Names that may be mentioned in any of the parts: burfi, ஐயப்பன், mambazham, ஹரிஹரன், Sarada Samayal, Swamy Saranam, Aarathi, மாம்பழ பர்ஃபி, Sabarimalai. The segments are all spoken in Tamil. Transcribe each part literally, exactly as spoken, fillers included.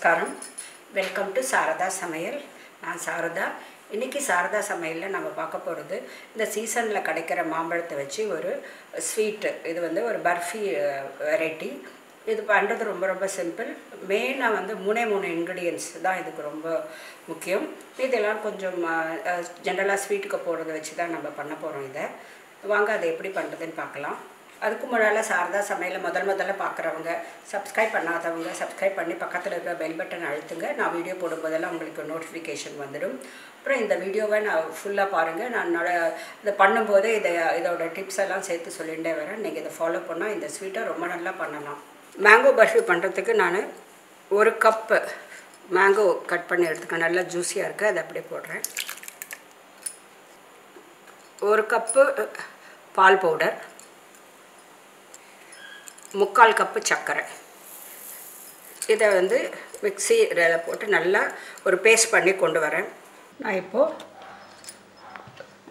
Namaskaram, welcome to Sarada Samayal. நான் சாரதா. இன்னைக்கு சாரதா சமையல்ல நாம பார்க்க போறது இந்த சீசன்ல கிடைக்கிற மாம்பழத்தை வச்சு ஒரு ஸ்வீட். இது வந்து ஒரு பர்ஃபி வெரைட்டி. இது பண்றது ரொம்ப ரொம்ப சிம்பிள். மெயினா வந்து மூணே மூணு ingredients தான் இதுக்கு ரொம்ப முக்கியம். இதெல்லாம் கொஞ்சம் ஜெனரலா ஸ்வீட்க்கு போறது வச்சு தான் நம்ம பண்ண போறோம் இத. வாங்க அதை எப்படி பண்றதுன்னு பார்க்கலாம். அதுக்கு முன்னால சாரதா சமையல முதல் முதல்ல பார்க்கறவங்க subscribe பண்ணாதவங்க subscribe பண்ணி பக்கத்துல இருக்க bell button அழுத்துங்க நான் வீடியோ போடும்போதெல்லாம் உங்களுக்கு notification வந்துடும் அப்புறம் இந்த வீடியோவை நான் ஃபுல்லா பாருங்க நான் இத பண்ணும்போது இத இதோட டிப்ஸ் எல்லாம் சேர்த்து சொல்லிண்டே வரேன் நீங்க இத ஃபாலோ பண்ணா இந்த ஸ்வீட்டை ரொம்ப நல்லா பண்ணலாம் mango பர்ஃபி பண்றதுக்கு நான் ஒரு கப் mango கட் பண்ணி எடுத்துக்க நல்லா ஜூசியா இருக்கு அத அப்படியே போடுறேன் ஒரு கப் பால் பவுடர் முக்கால் கப் சக்கரை இத வந்து மிக்ஸில போட்டு நல்லா ஒரு பேஸ்ட் பண்ணி கொண்டு வரேன் நான் இப்போ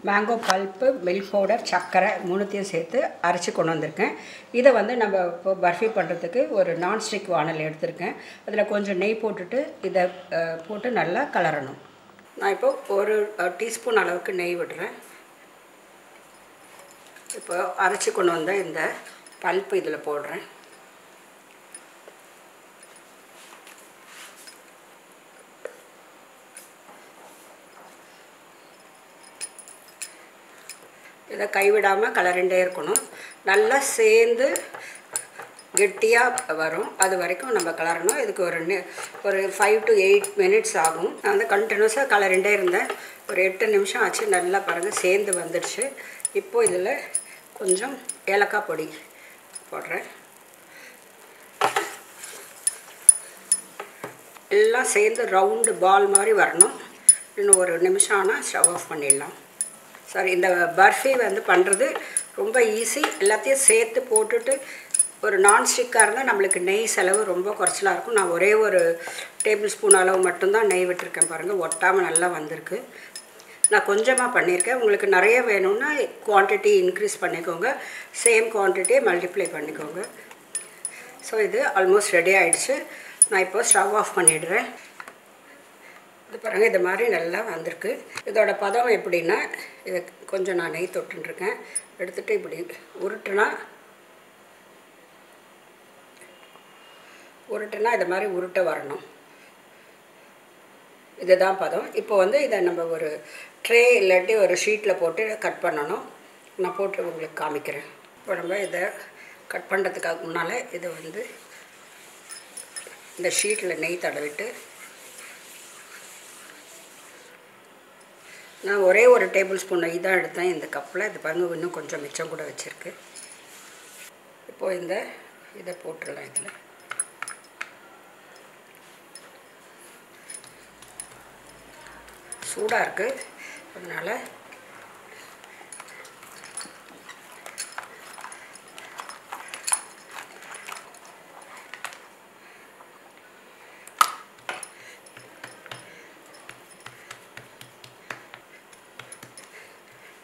mango pulp milk powder சக்கரை மூணுத்தையும் சேர்த்து அரைச்சு கொண்டு வந்திருக்கேன் இத வந்து நம்ம பர்ஃபி பண்றதுக்கு ஒரு நான் ஸ்டிக் வாணல் எடுத்துர்க்கேன் அதுல கொஞ்சம் நெய் போட்டுட்டு இத போட்டு நல்லா கலரணும் நான் இப்போ ஒரு டீஸ்பூன் அளவுக்கு நெய் விடுறேன் இப்போ அரைச்சு கொண்டு வந்த இந்த பல்ப் இதல போடுறேன் இத கை விடாம கலரண்டே இருக்கணும் நல்லா சேர்ந்து கெட்டியா வரும் அது வரைக்கும் நம்ம கலரணும் இதுக்கு ஒரு ஒரு five to eight minutes ஆகும் நான் வந்து கண்டினியூசா கலரண்டே இருந்தேன் ஒரு எட்டு நிமிஷம் ஆச்சு நல்லா பாருங்க சேர்ந்து வந்துருச்சு இப்போ இதல கொஞ்சம் ஏலக்காய் பொடி போடுறேன் எல்லாம் சேர்ந்து ரவுண்ட் பால் மாதிரி வரணும் இன்னும் ஒரு நிமிஷம் ஆனா ஸ்டவ் ஆஃப் பண்ணிடலாம் சாரி இந்த பர்ஃபி வந்து பண்றது ரொம்ப ஈஸி எல்லாத்தையும் சேர்த்து போட்டுட்டு ஒரு நான் ஸ்டிக்கா இருந்தா நமக்கு நெய் செலவு ரொம்ப குறச்சலா இருக்கும் நான் ஒரே ஒரு டேபிள் ஸ்பூன் அளவு மட்டும் தான் நெய் விட்டுர்க்கேன் பாருங்க ஒட்டாம நல்லா வந்திருக்கு நான் கொஞ்சமா பண்ணிருக்கேன் உங்களுக்கு நிறைய வேணும்னா குவாண்டிட்டி இன்கிரீஸ் பண்ணிக்கோங்க சேம் குவாண்டிட்டியை மல்டிப்ளை பண்ணிக்கோங்க சோ இது ஆல்மோஸ்ட் ரெடி ஆயிடுச்சு நான் இப்போ ஸ்டவ் ஆஃப் பண்ணிடுறேன் இது பாருங்க இந்த மாதிரி நல்லா வந்திருக்கு இதோட பதம் எப்படினா இது கொஞ்சம் நான் நெய் தொட்டுட்டு இருக்கேன் எடுத்துட்டு இப்படி உருட்டனா உருட்டனா இந்த மாதிரி உருட்ட வரணும் இதுதான் பதம் இப்போ வந்து இத நம்ம ஒரு ட்ரே இல்லட்டி ஒரு ஷீட்ல போட்டு கட் பண்ணனும் நான் போட்டு உங்களுக்கு காமிக்கிறேன் இப்போ நம்ம இத கட் பண்றதுக்கு முன்னால இது வந்து இந்த ஷீட்ல நெய் தடவிட்டு நான் ஒரே ஒரு டேபிள் ஸ்பூன் நெய் தான் எடுத்தேன் இந்த கப்ல இது பாருங்க இன்னும் கொஞ்சம் மிச்சம் கூட வச்சிருக்கு இப்போ இந்த இத போட்டுறலாம் இதுல சூடா இருக்கு அதனால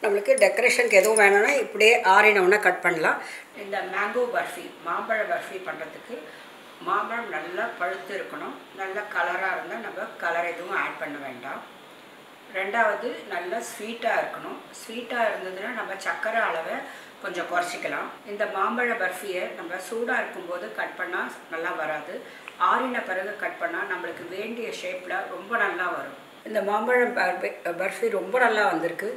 நமக்கு டெக்கரேஷனுக்கு எதுவும் வேணும்னா இப்படியே ஆறினவன கட் பண்ணலாம் இந்த mango பர்ஃபி மாம்பழ பர்ஃபி பண்றதுக்கு மாம்பழம் நல்லா பழுத்து இருக்கணும் நல்ல கலரா இருந்தா நம்ம கலர் எதுவும் ஆட் பண்ண வேண்டாம் இரண்டாவது நல்ல ஸ்வீட்டா இருக்கணும் ஸ்வீட்டா இருந்ததுனா நம்ம சக்கரை அளவை கொஞ்சம் குறச்சிக்கலாம் இந்த மாம்பழ பர்ஃபியை நம்ம சூடா இருக்கும்போது கட் பண்ணா நல்லா வராது ஆறின பிறகு கட் பண்ணா நமக்கு வேண்டிய ஷேப்ல ரொம்ப நல்லா வரும் இந்த மாம்பழ பர்ஃபி ரொம்ப நல்லா வந்திருக்கு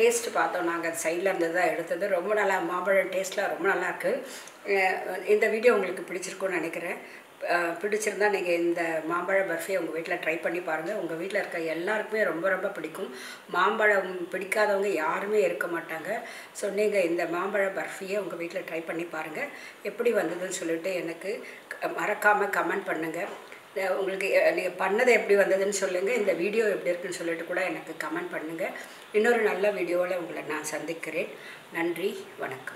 டேஸ்ட் பார்த்தோம் நாங்க சைடுல இருந்ததா எடுத்தது ரொம்ப நல்லா மாம்பழ டேஸ்ட்ல ரொம்ப நல்லா இருக்கு இந்த வீடியோ உங்களுக்கு பிடிச்சிருக்கும்னு நினைக்கிறேன் பிடிச்சிருந்தா நீங்க இந்த மாம்பழ பர்ஃபி உங்க வீட்ல ட்ரை பண்ணி பாருங்க உங்க வீட்ல இருக்க எல்லாருக்குமே ரொம்ப ரொம்ப பிடிக்கும் மாம்பழம் பிடிக்காதவங்க யாருமே இருக்க மாட்டாங்க சோ நீங்க இந்த மாம்பழ பர்ஃபியை உங்க வீட்ல ட்ரை பண்ணி பாருங்க எப்படி வந்ததுன்னு சொல்லிட்டு எனக்கு மறக்காம கமெண்ட் பண்ணுங்க உங்களுக்கு நீங்க பண்ணது எப்படி வந்ததுன்னு சொல்லுங்க இந்த வீடியோ எப்படி இருக்குன்னு சொல்லிட்டு கூட எனக்கு கமெண்ட் பண்ணுங்க இன்னொரு நல்ல வீடியோல உங்களை நான் சந்திக்கிறேன் நன்றி வணக்கம்